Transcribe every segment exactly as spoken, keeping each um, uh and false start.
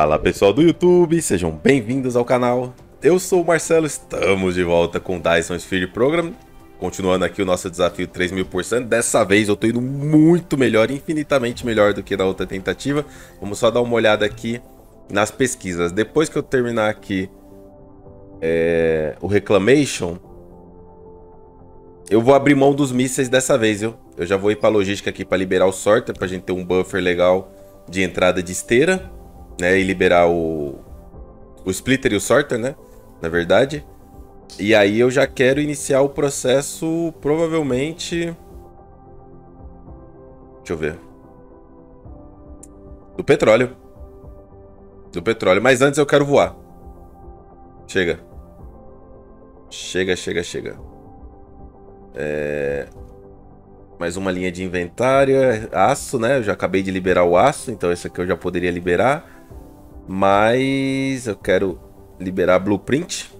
Fala pessoal do YouTube, sejam bem-vindos ao canal. Eu sou o Marcelo, estamos de volta com o Dyson Sphere Program. Continuando aqui o nosso desafio três mil por cento. Dessa vez eu tô indo muito melhor, infinitamente melhor do que na outra tentativa. Vamos só dar uma olhada aqui nas pesquisas. Depois que eu terminar aqui é, o Reclamation, eu vou abrir mão dos mísseis dessa vez, viu? Eu já vou ir pra logística aqui pra liberar o sorter, pra gente ter um buffer legal de entrada de esteira, né, e liberar o, o splitter e o sorter, né, na verdade. E aí eu já quero iniciar o processo, provavelmente, deixa eu ver, do petróleo, do petróleo, mas antes eu quero voar. Chega, chega, chega, chega, é... mais uma linha de inventário, aço, né, eu já acabei de liberar o aço, então esse aqui eu já poderia liberar. Mas eu quero liberar a blueprint.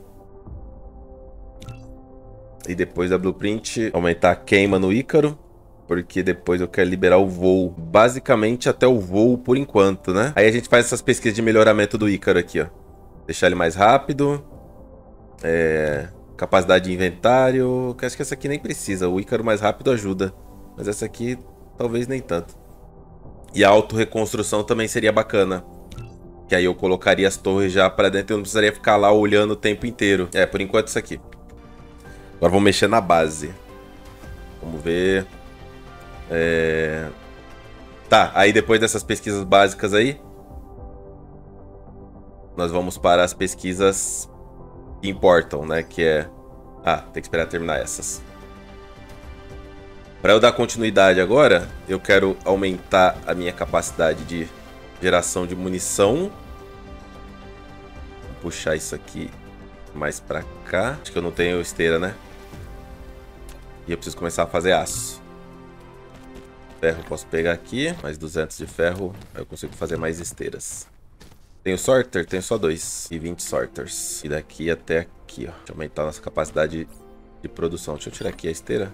E depois da blueprint, aumentar a queima no Ícaro. Porque depois eu quero liberar o voo. Basicamente até o voo por enquanto, né? Aí a gente faz essas pesquisas de melhoramento do Ícaro aqui, ó. Deixar ele mais rápido. É... Capacidade de inventário. Acho que essa aqui nem precisa. O Ícaro mais rápido ajuda. Mas essa aqui talvez nem tanto. E a autorreconstrução também seria bacana. Que aí eu colocaria as torres já pra dentro e eu não precisaria ficar lá olhando o tempo inteiro. É, por enquanto isso aqui. Agora vamos mexer na base. Vamos ver. É... Tá, aí depois dessas pesquisas básicas aí, nós vamos para as pesquisas que importam, né? Que é... Ah, tem que esperar terminar essas. Pra eu dar continuidade agora, eu quero aumentar a minha capacidade de geração de munição. Vou puxar isso aqui mais pra cá. Acho que eu não tenho esteira, né? E eu preciso começar a fazer aço. Ferro eu posso pegar aqui. Mais duzentos de ferro. Aí eu consigo fazer mais esteiras. Tenho sorter? Tenho só dois. E vinte sorters. E daqui até aqui, ó. Deixa eu aumentar a nossa capacidade de produção. Deixa eu tirar aqui a esteira.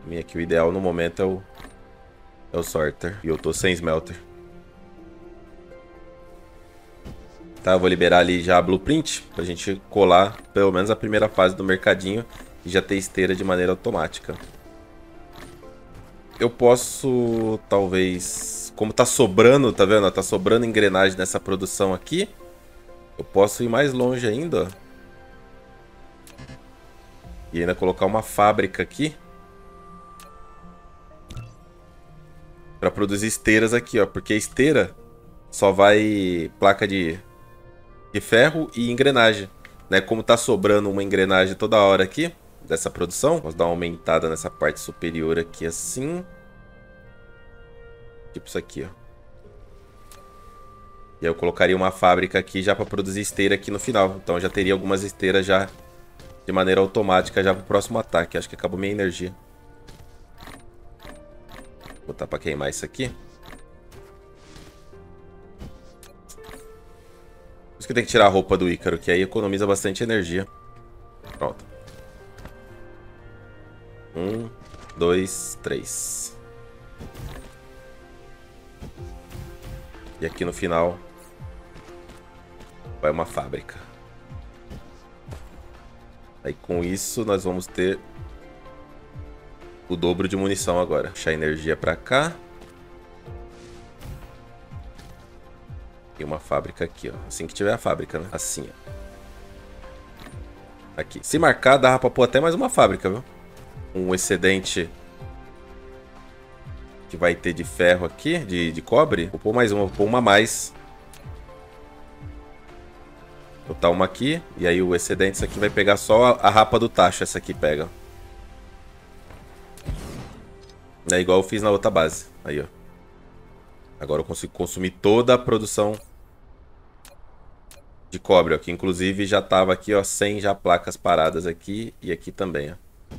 Pra mim aqui o ideal no momento é o... É o sorter. E eu tô sem smelter. Tá, eu vou liberar ali já a blueprint. Pra gente colar pelo menos a primeira fase do mercadinho. E já ter esteira de maneira automática. Eu posso, talvez... Como tá sobrando, tá vendo? Tá sobrando engrenagem nessa produção aqui. Eu posso ir mais longe ainda. E ainda colocar uma fábrica aqui. Pra produzir esteiras aqui, ó. Porque esteira só vai placa de, de ferro e engrenagem, né? Como tá sobrando uma engrenagem toda hora aqui dessa produção, vamos dar uma aumentada nessa parte superior aqui assim. Tipo isso aqui, ó. E aí eu colocaria uma fábrica aqui já pra produzir esteira aqui no final. Então eu já teria algumas esteiras já de maneira automática já pro próximo ataque. Acho que acabou minha energia. Vou botar pra queimar isso aqui. Por isso que eu tenho que tirar a roupa do Ícaro, que aí economiza bastante energia. Pronto. Um, dois, três. E aqui no final vai uma fábrica. Aí com isso nós vamos ter o dobro de munição agora. Puxar energia pra cá. E uma fábrica aqui, ó. Assim que tiver a fábrica, né? Assim, ó. Aqui. Se marcar, dá pra pôr até mais uma fábrica, viu? Um excedente que vai ter de ferro aqui, de, de cobre. Vou pôr mais uma, vou pôr uma a mais. Vou botar uma aqui. E aí o excedente, isso aqui vai pegar só a, a rapa do tacho. Essa aqui pega, ó. É igual eu fiz na outra base. Aí, ó. Agora eu consigo consumir toda a produção de cobre, ó. Que inclusive já tava aqui, ó. cem já placas paradas aqui. E aqui também, ó.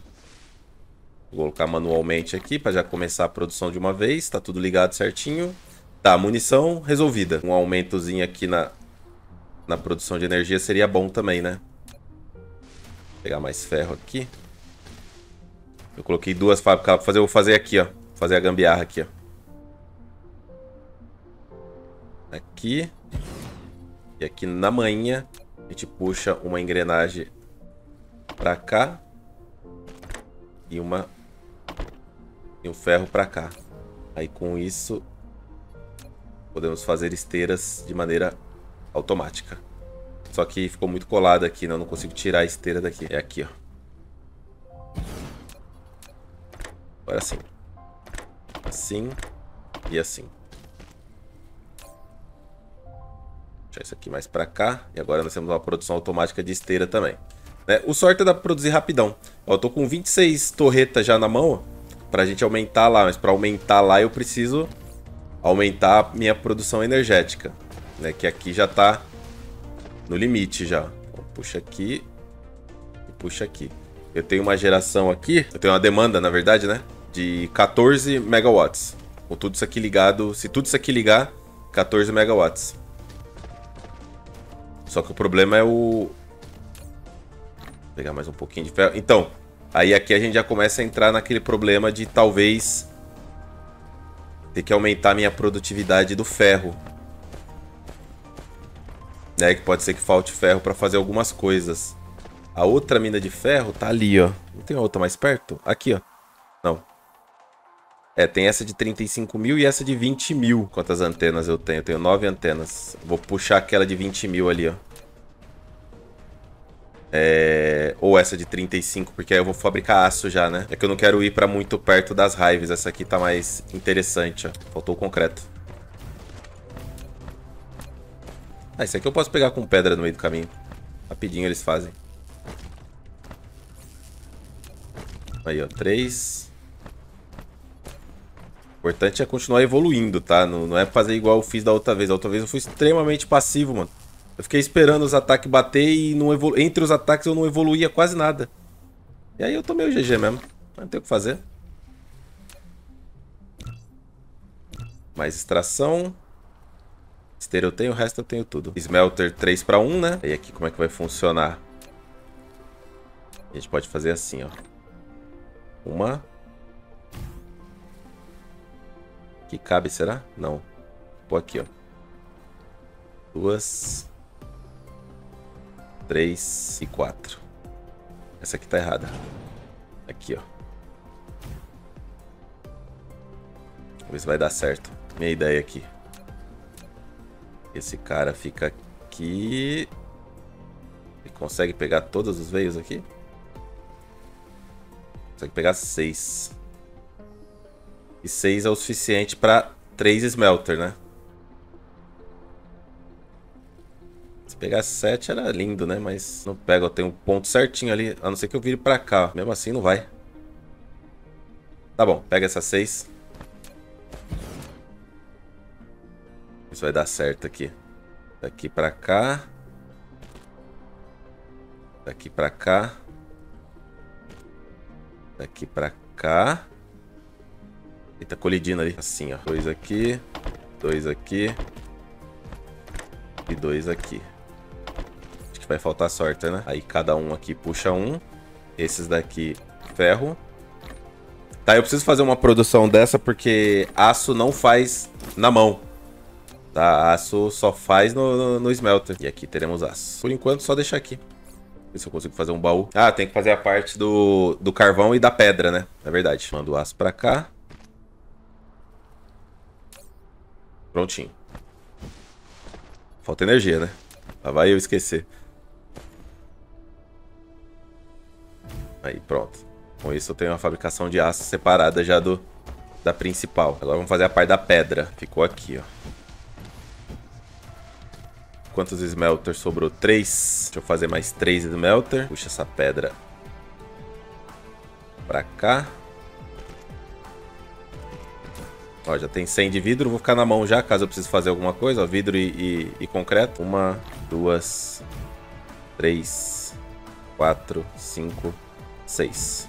Vou colocar manualmente aqui pra já começar a produção de uma vez. Tá tudo ligado certinho. Tá, munição resolvida. Um aumentozinho aqui na, na produção de energia seria bom também, né? Vou pegar mais ferro aqui. Eu coloquei duas fábricas pra fazer, eu vou fazer aqui, ó. Vou fazer a gambiarra aqui, ó. aqui. E aqui na manha a gente puxa uma engrenagem para cá e uma e um ferro para cá. Aí com isso podemos fazer esteiras de maneira automática. Só que ficou muito colado aqui, né? Eu não consigo tirar a esteira daqui. É aqui, ó. Agora assim. Assim e assim. Deixar isso aqui mais pra cá. E agora nós temos uma produção automática de esteira também. Né? O sorte dá pra produzir rapidão. Ó, eu tô com vinte e seis torretas já na mão, ó, pra gente aumentar lá. Mas pra aumentar lá eu preciso aumentar minha produção energética, né? Que aqui já tá no limite já. Então, puxa aqui e puxa aqui. Eu tenho uma geração aqui, eu tenho uma demanda, na verdade, né? De quatorze megawatts. Com tudo isso aqui ligado, se tudo isso aqui ligar, quatorze megawatts. Só que o problema é o... Vou pegar mais um pouquinho de ferro. Então, aí aqui a gente já começa a entrar naquele problema de talvez ter que aumentar a minha produtividade do ferro. É, que pode ser que falte ferro para fazer algumas coisas. A outra mina de ferro tá ali, ó. Não tem outra mais perto? Aqui, ó. Não. É, tem essa de trinta e cinco mil e essa de vinte mil. Quantas antenas eu tenho? Eu tenho nove antenas. Vou puxar aquela de vinte mil ali, ó. É... Ou essa de trinta e cinco, porque aí eu vou fabricar aço já, né? É que eu não quero ir pra muito perto das hives. Essa aqui tá mais interessante, ó. Faltou o concreto. Ah, isso aqui eu posso pegar com pedra no meio do caminho. Rapidinho eles fazem. Aí, ó, três. O importante é continuar evoluindo, tá? Não, não é fazer igual eu fiz da outra vez. Da outra vez eu fui extremamente passivo, mano. Eu fiquei esperando os ataques bater e não evolu... entre os ataques eu não evoluía quase nada. E aí eu tomei o G G mesmo. Não tem o que fazer. Mais extração. Esteira eu tenho, o resto eu tenho tudo. Smelter três para um, né? E aqui como é que vai funcionar? A gente pode fazer assim, ó. Uma. Aqui cabe, será? Não. Pô, aqui, ó. Duas. Três e quatro. Essa aqui tá errada. Aqui, ó. Vamos ver se vai dar certo. Minha ideia aqui. Esse cara fica aqui. Ele consegue pegar todos os veios aqui? Consegue pegar seis. E seis é o suficiente para três smelter, né? Se pegar sete era lindo, né? Mas não pega. Eu tenho um ponto certinho ali. A não ser que eu vire para cá. Mesmo assim não vai. Tá bom. Pega essa seis. Isso vai dar certo aqui. Daqui pra cá. Daqui pra cá. Daqui pra cá. Ele tá colidindo ali. Assim, ó. Dois aqui. Dois aqui. E dois aqui. Acho que vai faltar sorte, né? Aí cada um aqui puxa um. Esses daqui, ferro. Tá, eu preciso fazer uma produção dessa porque aço não faz na mão. Tá, aço só faz no, no, no smelter. E aqui teremos aço. Por enquanto, só deixar aqui. Ver se eu consigo fazer um baú. Ah, tem que fazer a parte do, do carvão e da pedra, né? Na verdade. Mando o aço pra cá. Prontinho. Falta energia, né? Lá vai eu esquecer. Aí, pronto. Com isso eu tenho uma fabricação de aço separada já do, da principal. Agora vamos fazer a parte da pedra. Ficou aqui, ó. Quantos smelters sobrou? três. Deixa eu fazer mais três smelter. Puxa essa pedra pra cá. Ó, já tem cem de vidro. Vou ficar na mão já, caso eu precise fazer alguma coisa. Ó, vidro e, e, e concreto. Uma, duas, três, quatro, cinco, seis.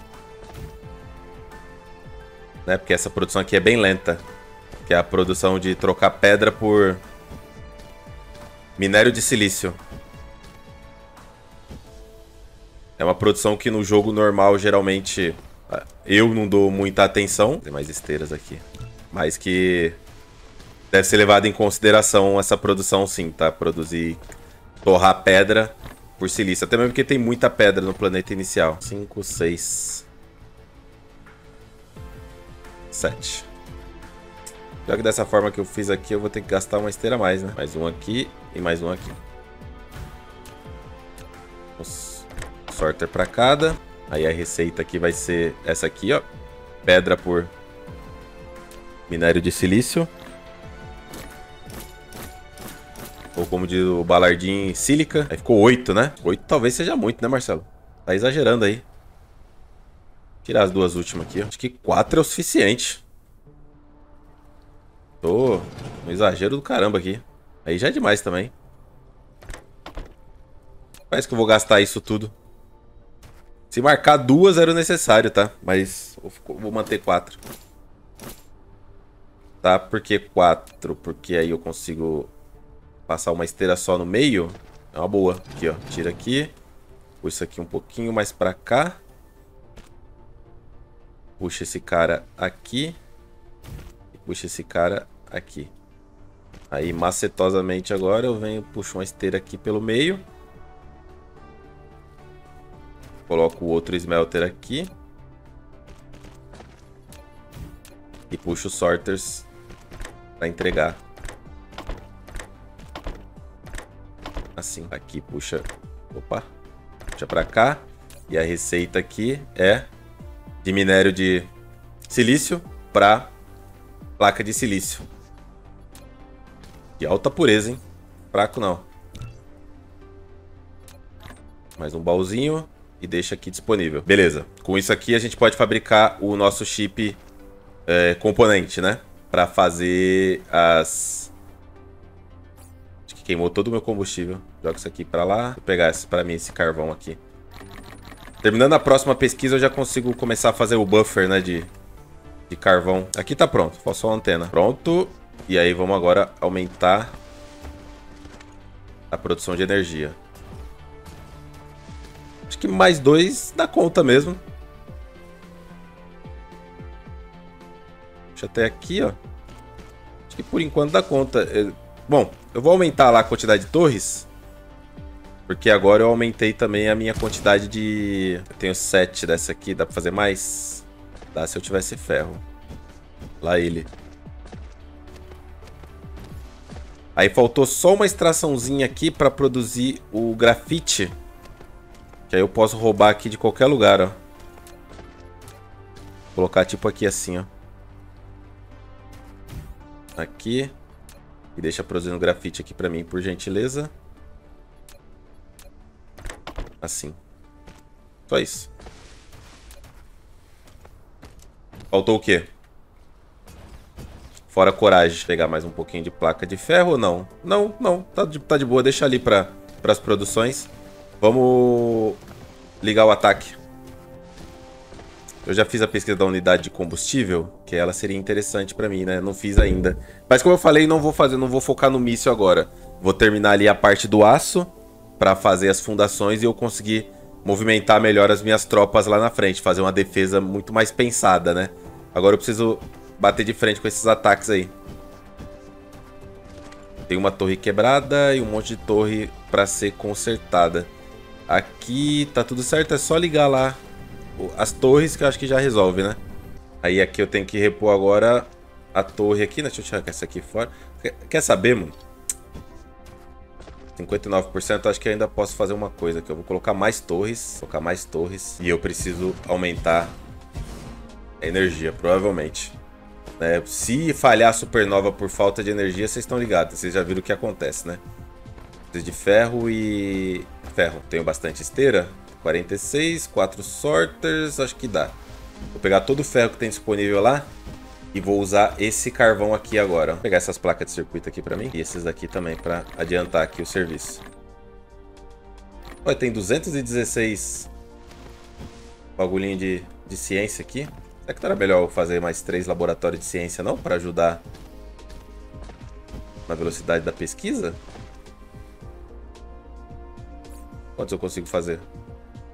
Né? Porque essa produção aqui é bem lenta. Que é a produção de trocar pedra por... minério de silício. É uma produção que no jogo normal, geralmente, eu não dou muita atenção. Tem mais esteiras aqui. Mas que deve ser levado em consideração essa produção sim, tá? Produzir, torrar pedra por silício. Até mesmo porque tem muita pedra no planeta inicial. cinco, seis, sete. Pior que dessa forma que eu fiz aqui, eu vou ter que gastar uma esteira a mais, né? Mais um aqui e mais um aqui. Um sorter pra cada. Aí a receita aqui vai ser essa aqui, ó. Pedra por minério de silício. Ou como diz o Balardim, sílica. Aí ficou oito, né? oito talvez seja muito, né, Marcelo? Tá exagerando aí. Tirar as duas últimas aqui, ó. Acho que quatro é o suficiente. Tô um exagero do caramba aqui. Aí já é demais também. Parece que eu vou gastar isso tudo. Se marcar duas era o necessário, tá? Mas eu vou manter quatro. Tá? Por que quatro? Porque aí eu consigo passar uma esteira só no meio. É uma boa. Aqui, ó. Tira aqui. Puxa isso aqui um pouquinho mais pra cá. Puxa esse cara aqui. Puxa esse cara aqui. Aí, macetosamente agora, eu venho, puxo uma esteira aqui pelo meio. Coloco o outro smelter aqui. E puxo os sorters para entregar. Assim. Aqui puxa... Opa! Puxa para cá. E a receita aqui é de minério de silício para... placa de silício. De alta pureza, hein? Fraco não. Mais um baúzinho e deixa aqui disponível. Beleza. Com isso aqui a gente pode fabricar o nosso chip é, componente, né? Pra fazer as... Acho que queimou todo o meu combustível. Jogo isso aqui pra lá. Vou pegar esse, pra mim esse carvão aqui. Terminando a próxima pesquisa eu já consigo começar a fazer o buffer, né? De... de carvão. Aqui tá pronto. Falta só uma antena. Pronto. E aí vamos agora aumentar a produção de energia. Acho que mais dois dá conta mesmo. Deixa até aqui, ó. Acho que por enquanto dá conta. Bom, eu vou aumentar lá a quantidade de torres. Porque agora eu aumentei também a minha quantidade de... Eu tenho sete dessa aqui. Dá pra fazer mais... Tá, se eu tivesse ferro. Lá ele. Aí faltou só uma extraçãozinha aqui pra produzir o grafite. Que aí eu posso roubar aqui de qualquer lugar, ó. Colocar tipo aqui assim, ó. Aqui. E deixa produzindo grafite aqui pra mim, por gentileza. Assim. Só isso. Faltou o quê? Fora coragem. Pegar mais um pouquinho de placa de ferro ou não? Não, não. Tá de, tá de boa. Deixa ali para as produções. Vamos ligar o ataque. Eu já fiz a pesquisa da unidade de combustível, que ela seria interessante para mim, né? Não fiz ainda. Mas como eu falei, não vou fazer, não vou focar no míssil agora. Vou terminar ali a parte do aço para fazer as fundações e eu conseguir movimentar melhor as minhas tropas lá na frente. Fazer uma defesa muito mais pensada, né? Agora eu preciso bater de frente com esses ataques aí. Tem uma torre quebrada e um monte de torre pra ser consertada. Aqui tá tudo certo, é só ligar lá as torres que eu acho que já resolve, né? Aí aqui eu tenho que repor agora a torre aqui, né? Deixa eu tirar essa aqui fora. Quer saber, mano? cinquenta e nove por cento, acho que ainda posso fazer uma coisa aqui. Eu vou colocar mais torres, colocar mais torres. E eu preciso aumentar a energia, provavelmente. É, se falhar a supernova por falta de energia, vocês estão ligados. Vocês já viram o que acontece, né? Preciso de ferro e... ferro. Tenho bastante esteira. quarenta e seis, quatro sorters, acho que dá. Vou pegar todo o ferro que tem disponível lá. E vou usar esse carvão aqui agora. Vou pegar essas placas de circuito aqui pra mim. E esses daqui também, pra adiantar aqui o serviço. Olha, tem duzentos e dezesseis bagulhinho de, de ciência aqui. Será que não era melhor eu fazer mais três laboratórios de ciência, não? Pra ajudar na velocidade da pesquisa? Quantos eu consigo fazer?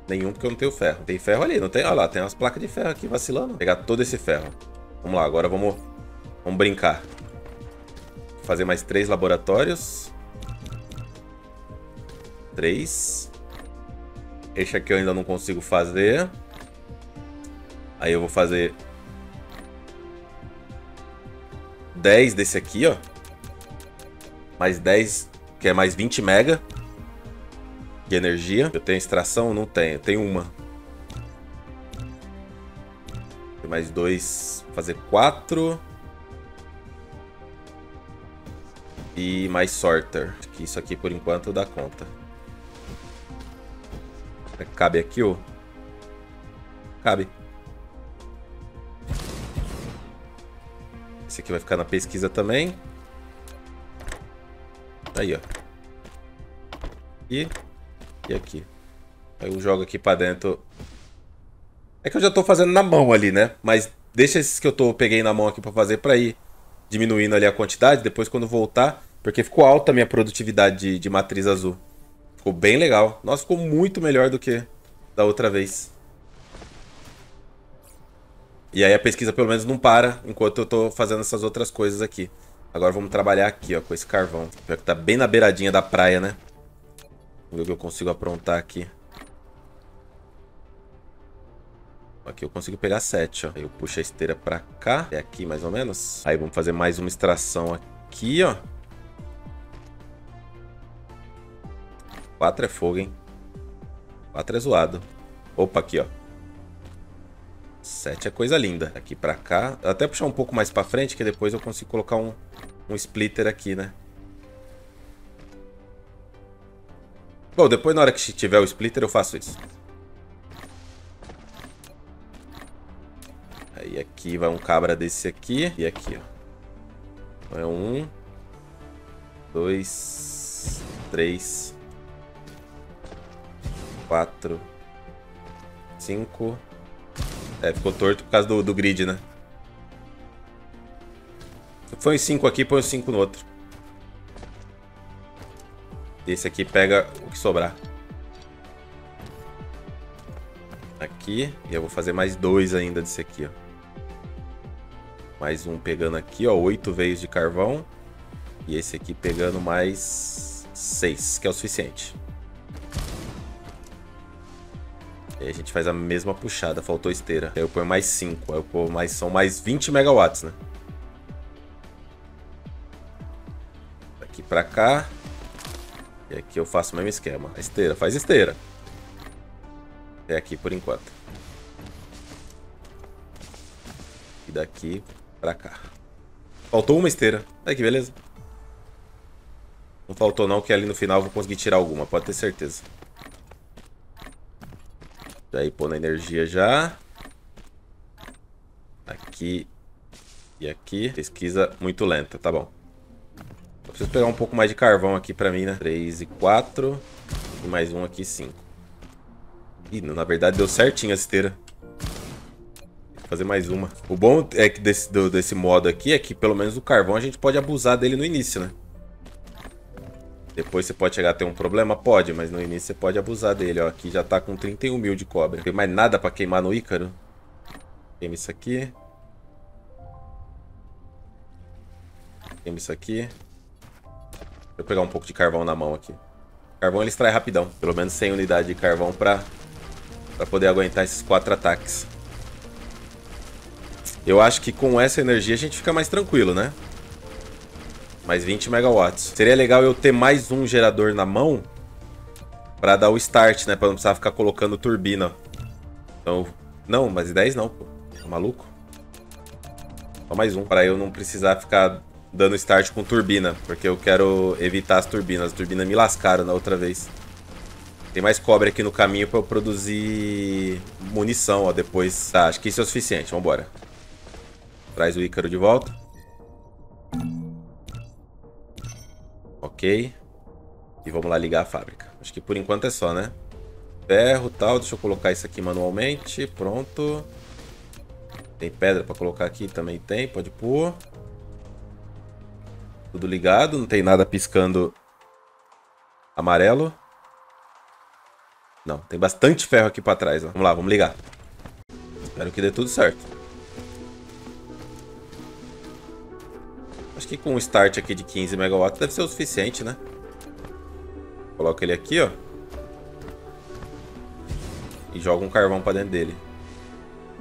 Nenhum, porque eu não tenho ferro. Tem ferro ali, não tem? Olha lá, tem umas placas de ferro aqui vacilando. Vou pegar todo esse ferro. Vamos lá, agora vamos, vamos brincar. fazer mais três laboratórios. Três. Esse aqui eu ainda não consigo fazer. Aí eu vou fazer dez desse aqui, ó. Mais dez, que é mais vinte mega de energia. Eu tenho extração? Não tenho. Eu tenho uma. Tem mais dois. Vou fazer quatro. E mais sorter. Acho que isso aqui, por enquanto, dá conta. Será que cabe aqui, ó? Cabe. Esse aqui vai ficar na pesquisa também. Aí, ó. E... E aqui. Aí eu jogo aqui pra dentro. É que eu já tô fazendo na mão ali, né? Mas deixa esses que eu tô, peguei na mão aqui pra fazer pra ir diminuindo ali a quantidade. Depois quando voltar... Porque ficou alta a minha produtividade de, de matriz azul. Ficou bem legal. Nossa, ficou muito melhor do que da outra vez. E aí a pesquisa pelo menos não para enquanto eu tô fazendo essas outras coisas aqui. Agora vamos trabalhar aqui, ó, com esse carvão. Pior que tá bem na beiradinha da praia, né? Vamos ver o que eu consigo aprontar aqui. Aqui eu consigo pegar sete, ó. Aí eu puxo a esteira pra cá. Até aqui, mais ou menos. Aí vamos fazer mais uma extração aqui, ó. quatro é fogo, hein? quatro é zoado. Opa, aqui, ó. sete é coisa linda. Aqui pra cá. Até puxar um pouco mais pra frente, que depois eu consigo colocar um, um splitter aqui, né? Bom, depois na hora que tiver o splitter eu faço isso. Aí aqui vai um cabra desse aqui. E aqui, ó. Então é um. Dois. Três. Quatro. Cinco. É, ficou torto por causa do, do grid, né? Põe os cinco aqui, põe os cinco no outro. Esse aqui pega o que sobrar. Aqui. E eu vou fazer mais dois ainda desse aqui, ó. Mais um pegando aqui, ó. Oito veios de carvão. E esse aqui pegando mais seis, que é o suficiente. E aí a gente faz a mesma puxada. Faltou esteira. Aí eu ponho mais cinco. Aí eu ponho mais... São mais vinte megawatts, né? Daqui pra cá... E aqui eu faço o mesmo esquema. A esteira, faz esteira. É aqui por enquanto. E daqui pra cá. Faltou uma esteira. Olha que beleza. Não faltou não, que ali no final eu vou conseguir tirar alguma. Pode ter certeza. Daí pôr na energia já. Aqui. E aqui. Pesquisa muito lenta, tá bom. Eu preciso pegar um pouco mais de carvão aqui pra mim, né? três e quatro. E mais um aqui, cinco. Ih, na verdade deu certinho a esteira. Vou fazer mais uma. O bom é que desse, do, desse modo aqui é que pelo menos o carvão a gente pode abusar dele no início, né? Depois você pode chegar a ter um problema? Pode, mas no início você pode abusar dele, ó. Aqui já tá com trinta e um mil de cobre. Não tem mais nada pra queimar no Ícaro. Queima isso aqui. Queima isso aqui. Deixa eu pegar um pouco de carvão na mão aqui. Carvão ele extrai rapidão. Pelo menos cem unidades de carvão pra, pra poder aguentar esses quatro ataques. Eu acho que com essa energia a gente fica mais tranquilo, né? Mais vinte megawatts. Seria legal eu ter mais um gerador na mão pra dar o start, né? Pra não precisar ficar colocando turbina. Então... Não, mas dez não, pô. Tá maluco? Só mais um. Pra eu não precisar ficar... dando start com turbina, porque eu quero evitar as turbinas. As turbinas me lascaram na outra vez. Tem mais cobre aqui no caminho pra eu produzir munição, ó, depois. Tá, acho que isso é o suficiente, vambora. Traz o Ícaro de volta. Ok. E vamos lá ligar a fábrica. Acho que por enquanto é só, né? Ferro e tal, deixa eu colocar isso aqui manualmente. Pronto. Tem pedra pra colocar aqui? Também tem, pode pôr. Tudo ligado, não tem nada piscando amarelo. Não, tem bastante ferro aqui pra trás, ó. Vamos lá, vamos ligar. Espero que dê tudo certo. Acho Acho que com o start aqui de quinze megawatts deve ser o suficiente, né? Coloca ele aqui, ó. E joga um carvão pra dentro dele.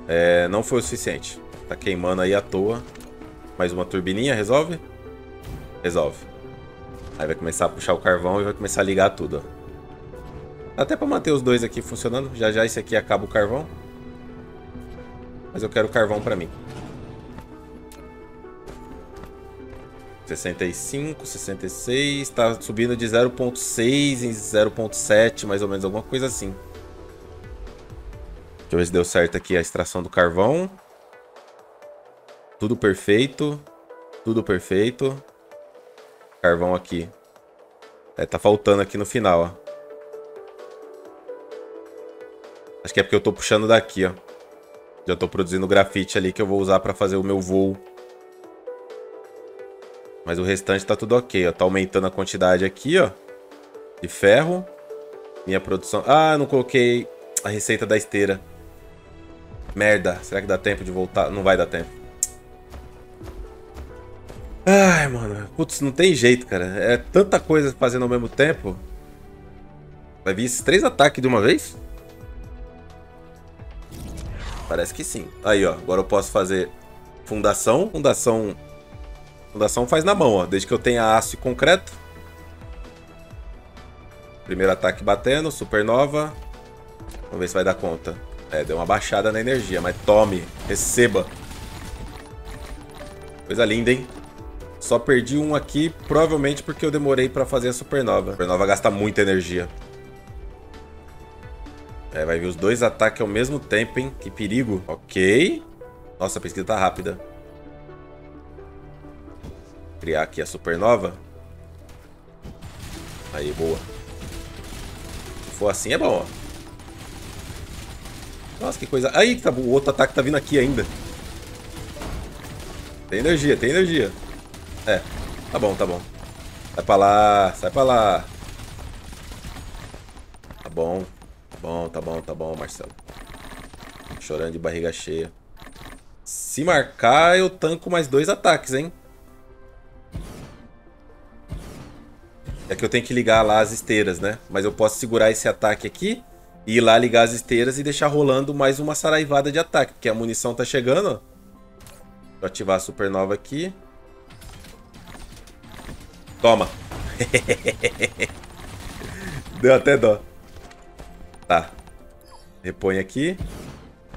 É, não foi o suficiente. Tá queimando aí à toa. Mais uma turbininha, resolve? Resolve. Aí vai começar a puxar o carvão e vai começar a ligar tudo, ó. Dá até pra manter os dois aqui funcionando. Já já esse aqui acaba o carvão. Mas eu quero carvão pra mim. sessenta e cinco, sessenta e seis. Tá subindo de zero ponto seis em zero ponto sete, mais ou menos. Alguma coisa assim. Deixa eu ver se deu certo aqui a extração do carvão. Tudo perfeito. Tudo perfeito. Carvão aqui. É, tá faltando aqui no final, ó. Acho que é porque eu tô puxando daqui, ó. Já tô produzindo grafite ali que eu vou usar pra fazer o meu voo. Mas o restante tá tudo ok, ó. Tá aumentando a quantidade aqui, ó. De ferro. Minha produção... Ah, não coloquei a receita da esteira. Merda. Será que dá tempo de voltar? Não vai dar tempo. Ai, mano. Putz, não tem jeito, cara. É tanta coisa fazendo ao mesmo tempo. Vai vir esses três ataques de uma vez? Parece que sim. Aí, ó. Agora eu posso fazer fundação. Fundação fundação faz na mão, ó. Desde que eu tenha aço e concreto. Primeiro ataque batendo. Supernova. Vamos ver se vai dar conta. É, deu uma baixada na energia. Mas tome. Receba. Coisa linda, hein? Só perdi um aqui. Provavelmente porque eu demorei pra fazer a supernova. A supernova gasta muita energia. É, vai vir os dois ataques ao mesmo tempo, hein? Que perigo. Ok. Nossa, a pesquisa tá rápida. Criar aqui a supernova. Aí, boa. Se for assim, é bom, ó. Nossa, que coisa... Aí, tá, o outro ataque tá vindo aqui ainda. Tem energia, tem energia. É, tá bom, tá bom. Sai pra lá, sai pra lá. Tá bom. Bom, tá bom, tá bom, Marcelo. Chorando de barriga cheia. Se marcar, eu tanco mais dois ataques, hein? É que eu tenho que ligar lá as esteiras, né? Mas eu posso segurar esse ataque aqui e ir lá ligar as esteiras e deixar rolando mais uma saraivada de ataque, porque a munição tá chegando. Deixa eu ativar a supernova aqui. Toma! Deu até dó. Tá. Repõe aqui.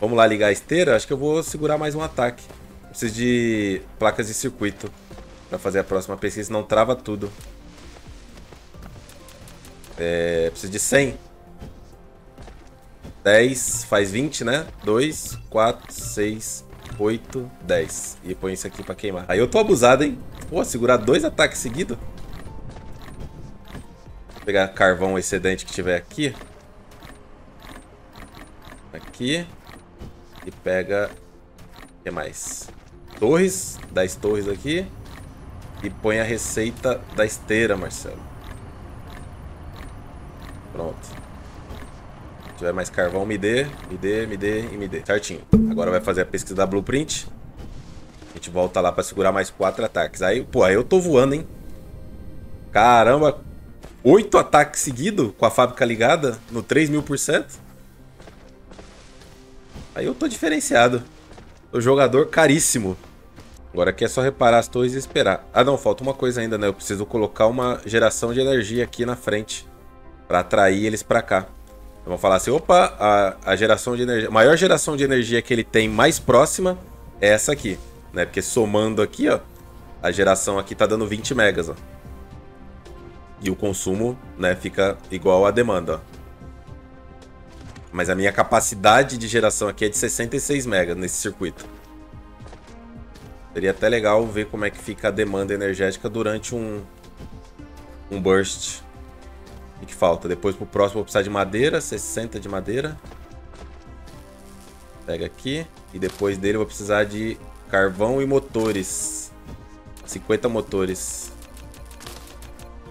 Vamos lá ligar a esteira. Acho que eu vou segurar mais um ataque. Preciso de placas de circuito pra fazer a próxima pesquisa, senão trava tudo. É... Preciso de cem. dez faz vinte, né? dois, quatro, seis, oito, dez. E põe isso aqui pra queimar. Aí eu tô abusado, hein? Pô, segurar dois ataques seguidos. Vou pegar carvão excedente que tiver aqui. Aqui. E pega... O que mais? Torres. dez torres aqui. E põe a receita da esteira, Marcelo. Pronto. Se tiver mais carvão, me dê. Me dê, me dê e me dê. Certinho. Agora vai fazer a pesquisa da blueprint. A gente volta lá pra segurar mais quatro ataques. Aí, pô, aí eu tô voando, hein? Caramba. Oito ataques seguidos com a fábrica ligada no três mil por cento. Aí eu tô diferenciado. O jogador caríssimo. Agora aqui é só reparar as torres e esperar. Ah não, falta uma coisa ainda, né? Eu preciso colocar uma geração de energia aqui na frente pra atrair eles pra cá. Eu vou falar assim, opa, a, a geração de energia, a maior geração de energia que ele tem mais próxima é essa aqui, né? Porque somando aqui, ó, a geração aqui tá dando vinte megas, ó. E o consumo, né, fica igual à demanda, ó. Mas a minha capacidade de geração aqui é de sessenta e seis megas nesse circuito. Seria até legal ver como é que fica a demanda energética durante um, um burst. O que falta? Depois pro próximo vou precisar de madeira, sessenta de madeira. Pega aqui. E depois dele eu vou precisar de carvão e motores. cinquenta motores.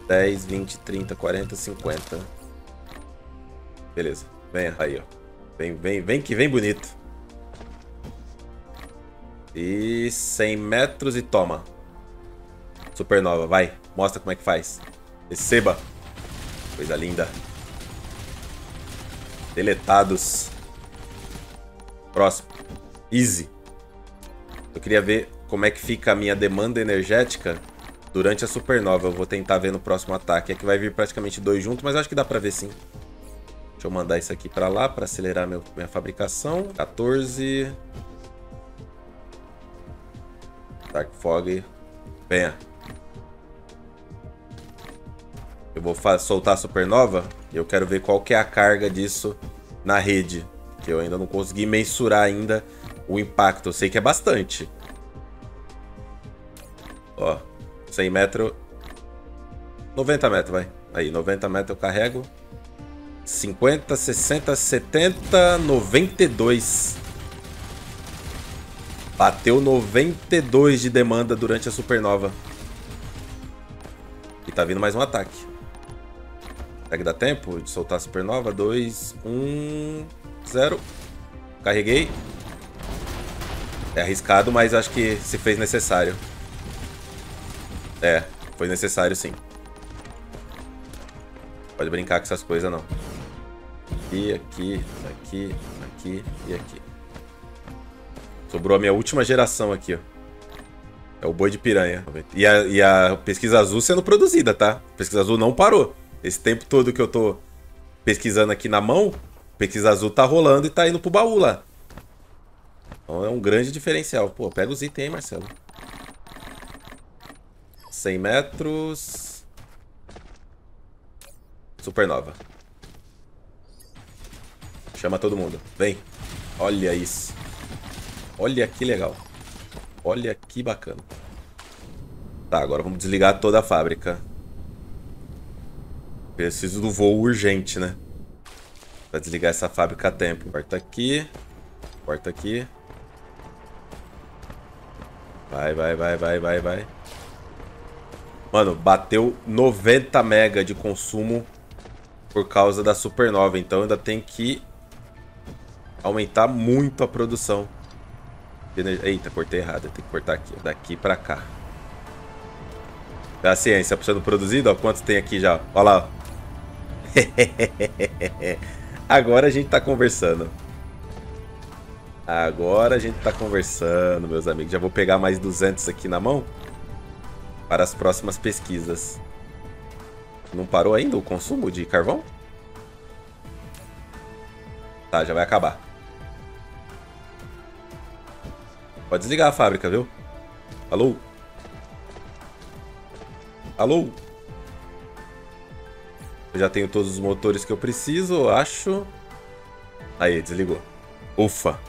dez, vinte, trinta, quarenta, cinquenta. Beleza. Vem aí, ó. Vem, vem, vem que vem bonito. E cem metros e toma. Supernova, vai. Mostra como é que faz. Receba. Coisa linda. Deletados. Próximo. Easy. Eu queria ver como é que fica a minha demanda energética durante a supernova. Eu vou tentar ver no próximo ataque. Aqui vai vir praticamente dois juntos, mas acho que dá pra ver sim. Deixa eu mandar isso aqui pra lá pra acelerar meu, minha fabricação. quatorze. Dark Fog. Venha. Eu vou soltar a supernova e eu quero ver qual que é a carga disso na rede. Que eu ainda não consegui mensurar ainda o impacto. Eu sei que é bastante. Ó, cem metros. noventa metros, vai. Aí, noventa metros eu carrego. cinquenta, sessenta, setenta, noventa e dois. Bateu noventa e dois de demanda durante a supernova. E tá vindo mais um ataque. Será que dá tempo de soltar a supernova? dois, um, zero. Carreguei. É arriscado, mas acho que se fez necessário. É, foi necessário sim. Pode brincar com essas coisas não. Aqui, aqui, aqui, aqui e aqui. Sobrou a minha última geração aqui, ó. É o boi de piranha. E a, e a pesquisa azul sendo produzida, tá? A pesquisa azul não parou. Esse tempo todo que eu tô pesquisando aqui na mão, a pesquisa azul tá rolando e tá indo pro baú lá. Então é um grande diferencial. Pô, pega os itens aí, Marcelo. cem metros. Supernova. Chama todo mundo. Vem. Olha isso. Olha que legal. Olha que bacana. Tá, agora vamos desligar toda a fábrica. Preciso do voo urgente, né? Pra desligar essa fábrica a tempo. Corta aqui. Corta aqui. Vai, vai, vai, vai, vai, vai. Mano, bateu noventa mega de consumo por causa da supernova. Então ainda tem que aumentar muito a produção. Eita, cortei errado. Tem que cortar aqui. Daqui pra cá. Paciência, puxando produzido. Ó, quantos tem aqui já? Olha lá. Agora a gente tá conversando. Agora a gente tá conversando, meus amigos. Já vou pegar mais duzentos aqui na mão. Para as próximas pesquisas. Não parou ainda o consumo de carvão? Tá, já vai acabar. Pode desligar a fábrica, viu? Alô? Alô? Eu já tenho todos os motores que eu preciso, acho. Aí, desligou. Ufa.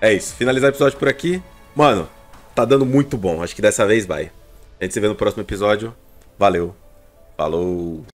É isso, finalizar o episódio por aqui. Mano, tá dando muito bom. Acho que dessa vez vai. A gente se vê no próximo episódio. Valeu. Falou.